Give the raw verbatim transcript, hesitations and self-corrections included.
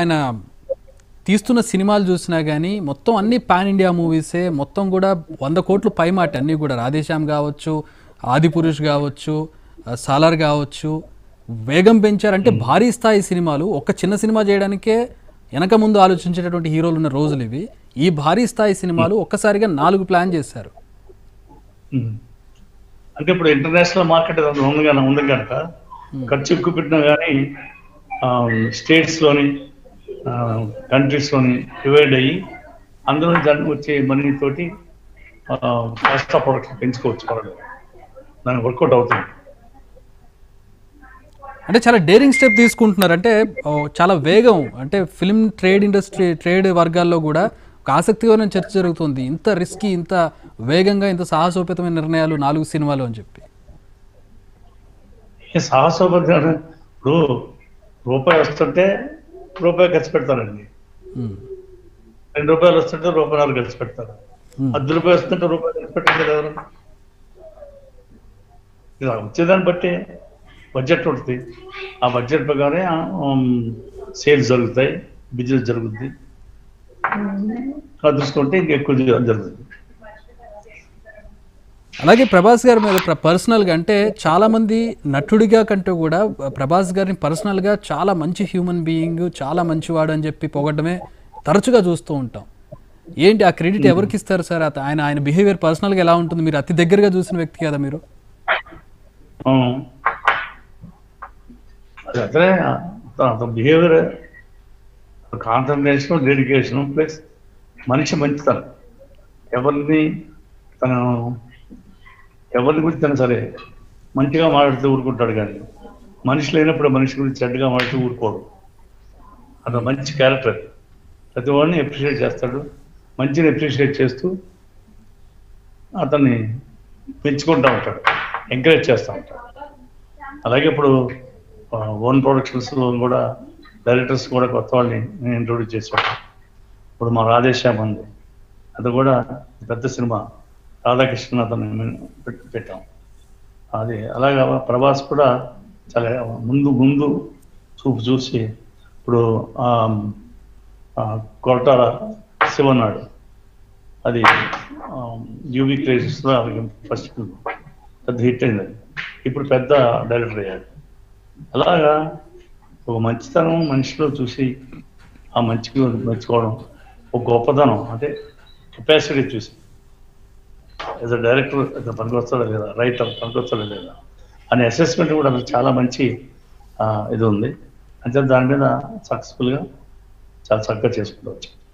ఆయన తీస్తున్న సినిమాలు చూసినా గానీ మొత్తం అన్ని పాన్ ఇండియా మూవీసే మొత్తం కూడా వంద కోట్లు పై మాట అన్ని కూడా రాధే శ్యామ్ కావచ్చు ఆదిపురుష్ కావచ్చు సాలార్ కావచ్చు వేగం పెంచారు అంటే భారీ స్థాయి సినిమాలు ఒక చిన్న సినిమా చేయడానికే వెనక ముందు ఆలోచించేటటువంటి హీరోలు ఉన్న రోజులు ఇవి ఈ భారీ స్థాయి సినిమాలు ఒక్కసారిగా నాలుగు ప్లాన్ చేశారు అంటే ఇప్పుడు ఇంటర్నేషనల్ మార్కెట్ అందులోనే ఉంది కనుక ఖర్చు ఎక్కువ పెట్టినా గానీ స్టేట్స్ లోని కంట్రీస్ లోని డివైడ్ అయ్యి అందులో వచ్చే మనీ తోటి కాస్ట్ ఆఫ్ ప్రొడక్షన్ పెంచుకోవచ్చు దానికి వర్కౌట్ అవుతుంది అంటే చాలా డేరింగ్ స్టెప్ తీసుకుంటున్నారు అంటే చాలా వేగం అంటే ఫిల్మ్ ట్రేడ్ ఇండస్ట్రీ ట్రేడ్ వర్గాల్లో కూడా ఒక ఆసక్తికరమైన చర్చ జరుగుతుంది ఇంత రిస్కీ ఇంత వేగంగా ఇంత సాహసోపేతమైన నిర్ణయాలు నాలుగు సినిమాలు అని చెప్పి సాహసోపేతమైన ఇప్పుడు రూపాయి వస్తుంటే రూపాయి ఖర్చు పెడతారండి రెండు రూపాయలు వస్తుంటే రూపాయలు ఖర్చు పెడతారు పది రూపాయలు వస్తుంటే రూపాయలు ఖర్చు పెట్టారు ఇలా వచ్చేదాన్ని బట్టి బడ్జెట్ ఉంటుంది ఆ బడ్జెట్ ప్రకారం సేల్స్ జరుగుతాయి బిజినెస్ జరుగుతుంది అదృష్టంటే ఇంకా ఎక్కువ జరుగుతుంది అలాగే ప్రభాస్ గారి మీద పర్సనల్గా అంటే చాలామంది నటుడిగా కంటే కూడా ప్రభాస్ గారిని పర్సనల్గా చాలా మంచి హ్యూమన్ బీయింగ్ చాలా మంచివాడు అని చెప్పి పొగడమే తరచుగా చూస్తూ ఉంటాం ఏంటి ఆ క్రెడిట్ ఎవరికి ఇస్తారు సార్ ఆయన ఆయన బిహేవియర్ పర్సనల్గా ఎలా ఉంటుంది మీరు అతి దగ్గరగా చూసిన వ్యక్తి కదా మీరు అతనే అతని బిహేవియర్ కాన్సన్ట్రేషన్ డెడికేషన్ ప్లస్ మనిషి మంచితనం ఎవరిని తను ఎవరిని గురించి తను సరే మంచిగా మాట్లాడుతూ ఊరుకుంటాడు కానీ మనిషి లేనప్పుడు మనిషి గురించి చెడ్డగా మాట్లాడుతూ ఊరుకోడు అతను మంచి క్యారెక్టర్ ప్రతి వాడిని అప్రిషియేట్ చేస్తాడు మంచిని అప్రిషియేట్ చేస్తూ అతన్ని పెంచుకుంటూ ఉంటాడు ఎంకరేజ్ చేస్తూ ఉంటాడు అలాగే ఇప్పుడు ఓన్ ప్రొడక్షన్స్లో కూడా డైరెక్టర్స్ కూడా కొత్త వాళ్ళని నేను ఇంట్రొడ్యూస్ చేశాను ఇప్పుడు మా రాధే శ్యామ్ ఉంది అది కూడా పెద్ద సినిమా రాధాకృష్ణ అతను పెట్టాం అది అలాగే ప్రభాస్ కూడా చాలా ముందు ముందు చూపు చూసి ఇప్పుడు కొరటాల శివన్నాడు అది యూవీ క్రేజెస్లో ఫస్ట్ పెద్ద హిట్ అయింది ఇప్పుడు పెద్ద డైరెక్టర్ అయ్యాడు అలాగా ఒక మంచితనం మనిషిలో చూసి ఆ మంచికి మెచ్చుకోవడం ఒక గొప్పతనం అంటే కెపాసిటీ చూసి యాజ్ అ డైరెక్టర్ అయితే పనికొస్తాడా లేదా రైటర్ పనికొస్తాడా లేదా అనే అసెస్మెంట్ కూడా అసలు చాలా మంచి ఇది ఉంది అంటే దాని మీద సక్సెస్ఫుల్గా చాలా చక్కగా చేసుకుంటూ వచ్చాం